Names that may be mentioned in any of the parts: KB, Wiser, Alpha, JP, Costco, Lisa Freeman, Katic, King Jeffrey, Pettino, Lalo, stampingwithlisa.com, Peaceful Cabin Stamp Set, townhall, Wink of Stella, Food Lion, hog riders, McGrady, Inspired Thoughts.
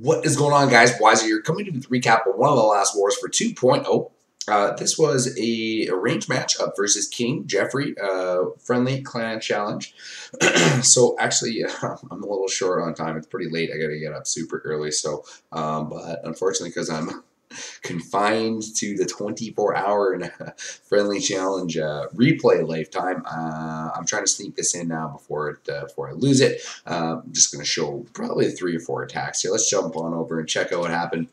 What is going on, guys? Wiser here, coming to the recap of one of the last wars for 2.0. This was a range matchup versus King Jeffrey, friendly clan challenge. So actually, I'm a little short on time. It's pretty late. I gotta get up super early. So, but unfortunately, because I'm confined to the 24-hour and friendly challenge replay lifetime, I'm trying to sneak this in now before I lose it. I'm just going to show probably 3 or 4 attacks here. Let's jump on over and check out what happened.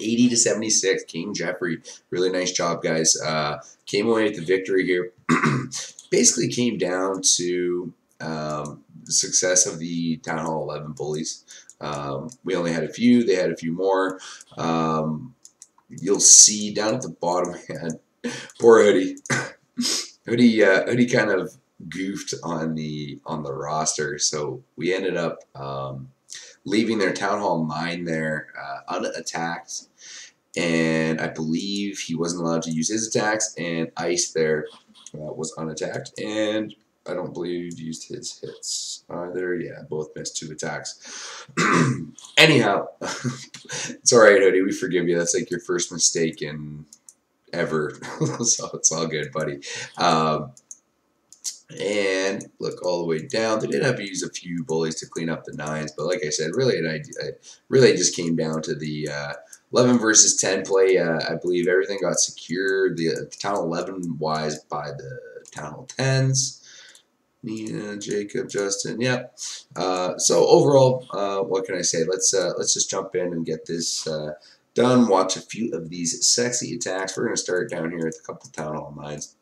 80 to 76, King Jeffrey. Really nice job, guys. Came away with the victory here. Basically came down to the success of the Town Hall 11 bullies. We only had a few. They had a few more. You'll see down at the bottom, man, poor Hoodie. Hoodie kind of goofed on the roster, so we ended up leaving their Town Hall 9 there unattacked, and I believe he wasn't allowed to use his attacks, and Ice there was unattacked, and I don't believe used his hits either. Yeah, both missed 2 attacks. Anyhow, it's all right, Hoodie. We forgive you. That's like your first mistake in ever. So it's all good, buddy. And look all the way down. They did have to use a few bullies to clean up the 9s, but like I said, really, it really just came down to the 11 versus 10 play. I believe everything got secured. The Town 11 wise by the Town Hall 10s. Nina, Jacob, Justin, yep. So overall, what can I say? Let's just jump in and get this done. Watch a few of these sexy attacks. We're gonna start down here with a couple Town Hall 9s.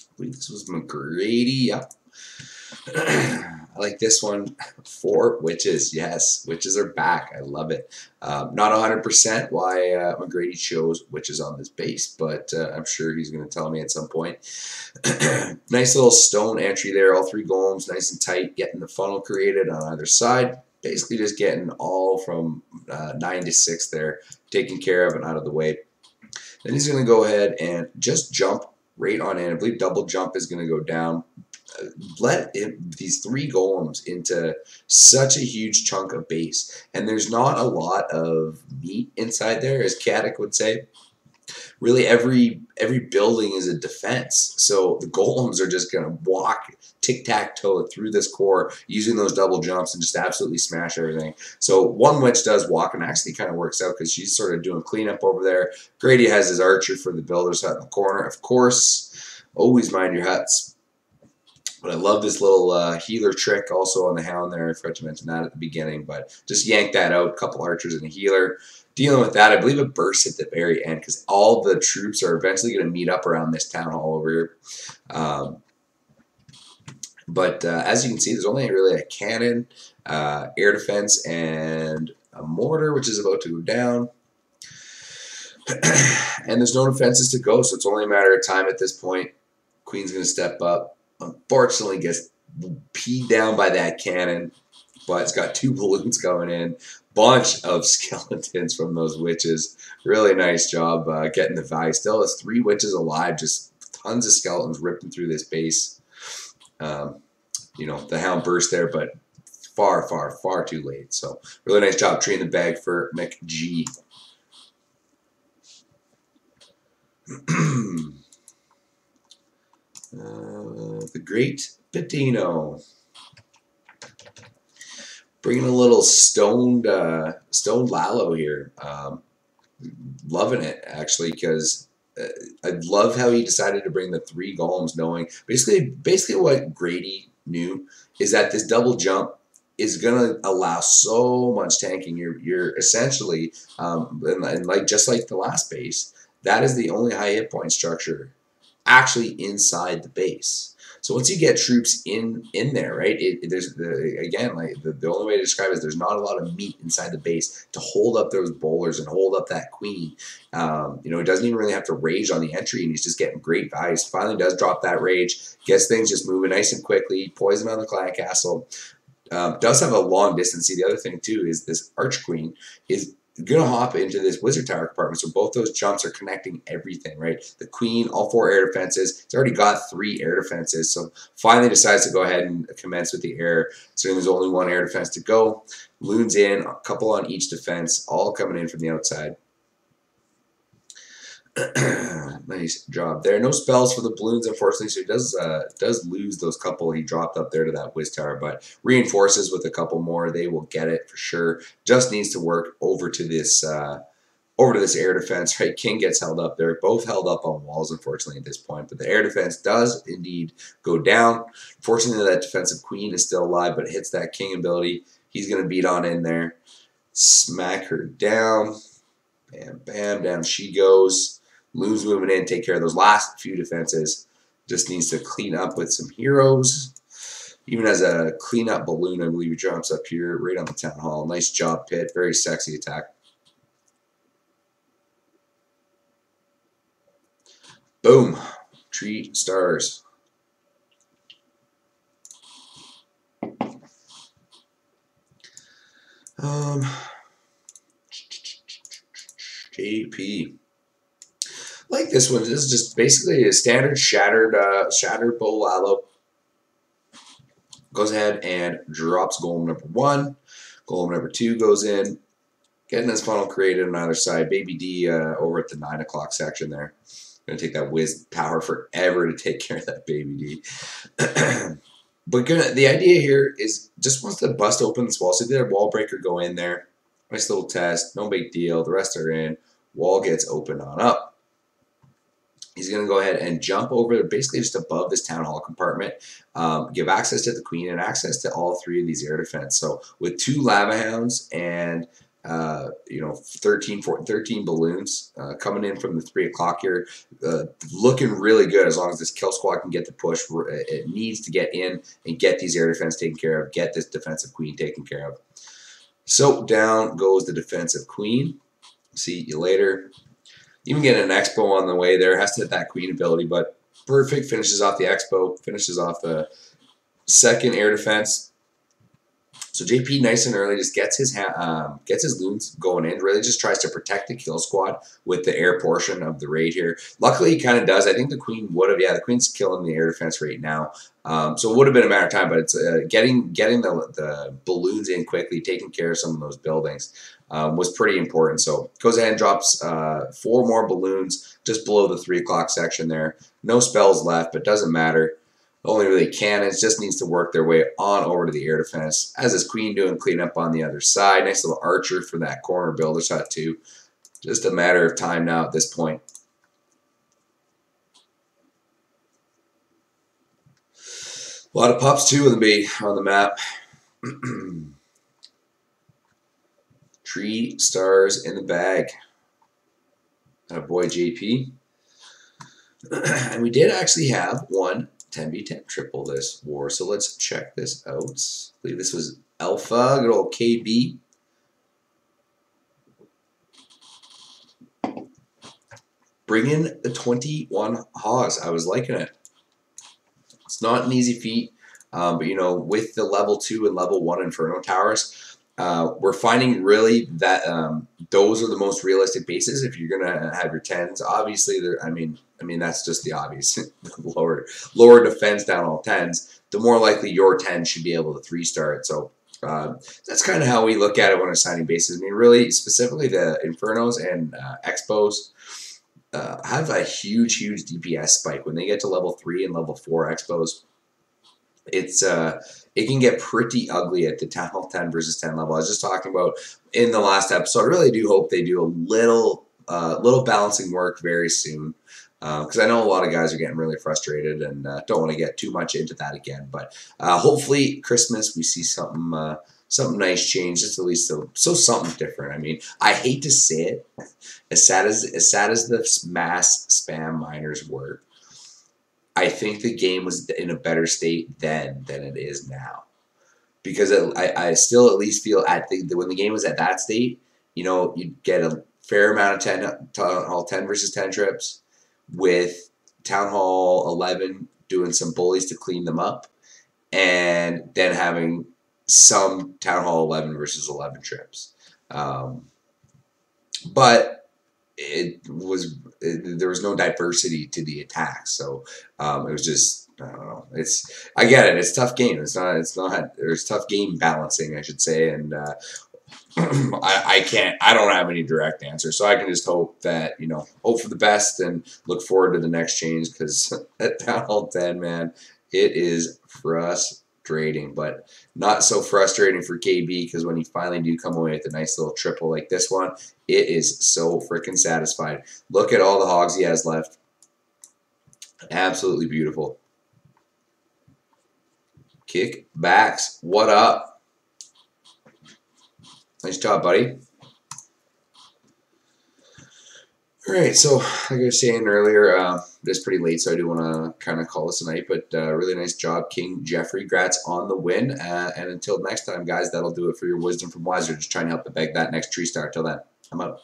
I believe this was McGrady. Yep. I like this one. 4 witches. Yes, witches are back. I love it. Not 100% why McGrady chose witches on this base, but I'm sure he's going to tell me at some point. Nice little stone entry there. All 3 golems, nice and tight, getting the funnel created on either side. Basically just getting all from 9 to 6 there, taken care of and out of the way. Then he's going to go ahead and just jump right on in. I believe double jump is going to go down. Let it, these 3 golems into such a huge chunk of base, and there's not a lot of meat inside there, as Katic would say. Really, every building is a defense, so the golems are just going to walk tic-tac-toe through this core using those double jumps and just absolutely smash everything. So one witch does walk, and actually kind of works out because she's sort of doing cleanup over there. Grady has his archer for the builder's hut in the corner, of course. Always mind your huts. But I love this little healer trick also on the hound there. I forgot to mention that at the beginning, but just yank that out. A couple archers and a healer. Dealing with that, I believe it bursts at the very end because all the troops are eventually going to meet up around this town hall over here. But as you can see, there's only really a cannon, air defense, and a mortar, which is about to go down. And there's no defenses to go, so it's only a matter of time at this point. Queen's going to step up. Unfortunately gets peed down by that cannon, but it's got 2 balloons coming in, bunch of skeletons from those witches. Really nice job getting the value. Still has 3 witches alive, just tons of skeletons ripping through this base. You know, the hound burst there, but far, far, far too late. So really nice job treating the bag for McG. The great Pettino, bringing a little stoned Lalo here. Loving it actually, because I love how he decided to bring the 3 golems, knowing basically what Grady knew is that this double jump is gonna allow so much tanking. You're essentially and like just like the last base, that is the only high hit point structure actually inside the base. So once you get troops in there, right? There's again, like the only way to describe it is there's not a lot of meat inside the base to hold up those bowlers and hold up that queen. You know, he doesn't even really have to rage on the entry, and he's just getting great values. Finally, does drop that rage, gets things just moving nice and quickly. Poison on the clan castle. Does have a long distance. See, the other thing too is this arch queen is You're going to hop into this wizard tower compartment, so both those jumps are connecting everything, right? The queen, all four air defenses. It's already got 3 air defenses, so finally decides to go ahead and commence with the air. So there's only 1 air defense to go. Loons in, a couple on each defense, all coming in from the outside. Nice job there. No spells for the balloons, unfortunately, so he does lose those couple he dropped up there to that Wiz Tower, but reinforces with a couple more. They will get it for sure. Just needs to work over to this air defense, right? King gets held up. They're both held up on walls, unfortunately, at this point, but the air defense does indeed go down. Fortunately, that defensive queen is still alive, but hits that king ability. He's going to beat on in there. Smack her down. Bam, bam, down she goes. Loon's moving in, take care of those last few defenses. Just needs to clean up with some heroes. Even as a cleanup balloon, I believe he jumps up here right on the town hall. Nice job, Pitt. Very sexy attack. Boom. 3 stars. JP. Like this one, this is just basically a standard shattered bowl aloe. Goes ahead and drops golem number 1. Golem number 2 goes in, getting this funnel created on either side. Baby D over at the 9 o'clock section there. Gonna take that Wiz Tower forever to take care of that Baby D. But the idea here is just wants to bust open this wall. So they did a wall breaker go in there. Nice little test, no big deal. The rest are in. Wall gets opened on up. He's going to go ahead and jump over, basically just above this town hall compartment, give access to the queen and access to all 3 of these air defense. So with 2 lava hounds and 13 balloons coming in from the 3 o'clock here, looking really good. As long as this kill squad can get the push, it needs to get in and get these air defense taken care of, get this defensive queen taken care of. So down goes the defensive queen. See you later. Even getting an expo on the way there, has to hit that queen ability, but perfect, finishes off the expo, finishes off the 2nd air defense. So JP nice and early just gets his loons going in, really just tries to protect the kill squad with the air portion of the raid here. Luckily he kind of does. I think the queen would have, yeah, the queen's killing the air defense right now. So it would have been a matter of time, but it's getting the balloons in quickly, taking care of some of those buildings was pretty important. So goes ahead and drops 4 more balloons just below the 3 o'clock section there. No spells left, but doesn't matter. Only really cannons, just needs to work their way on over to the air defense. As his queen doing cleanup on the other side. Nice little archer from that corner builder shot too. Just a matter of time now at this point. A lot of pups too with me on the map. 3 stars in the bag. That boy JP. And we did actually have one 10v10 triple this war, so let's check this out. I believe this was Alpha, good old KB. Bring in the 21 hogs. I was liking it. It's not an easy feat, but you know, with the level 2 and level 1 Inferno Towers, we're finding really that those are the most realistic bases if you're gonna have your 10s. Obviously, I mean that's just the obvious. The lower defense down all 10s, the more likely your 10 should be able to 3-star it. So that's kind of how we look at it when assigning bases. I mean, really specifically the Infernos and Expos have a huge DPS spike when they get to level 3 and level 4 Expos. It's it can get pretty ugly at the town hall 10 versus 10 level. I was just talking about in the last episode. I really do hope they do a little balancing work very soon, because I know a lot of guys are getting really frustrated and don't want to get too much into that again. But hopefully Christmas we see something something nice change. It's at least so something different. I mean, I hate to say it, as sad as the mass spam miners were, I think the game was in a better state then than it is now, because I still at least feel when the game was at that state, you know, you'd get a fair amount of town hall 10 versus 10 trips with town hall 11 doing some bullies to clean them up, and then having some town hall 11 versus 11 trips. but there was no diversity to the attack. So it was just, I don't know. I get it. It's a tough game. It's not. There's tough game balancing, I should say, and I can't. I don't have any direct answer, so I can just hope that, you know, hope for the best and look forward to the next change, because at Donald 10, man, it is frustrating, but not so frustrating for KB, because when you finally do come away with a nice little triple like this one, it is so freaking satisfied. Look at all the hogs he has left. Absolutely beautiful. Kickbacks. What up? Nice job, buddy. All right, so like I was saying earlier, it's pretty late, so I do want to kind of call this a night, but really nice job, King Jeffrey. Grats on the win, and until next time, guys, that'll do it for your wisdom from Wiser. Just trying to help to beg that next tree star. Till then, I'm out.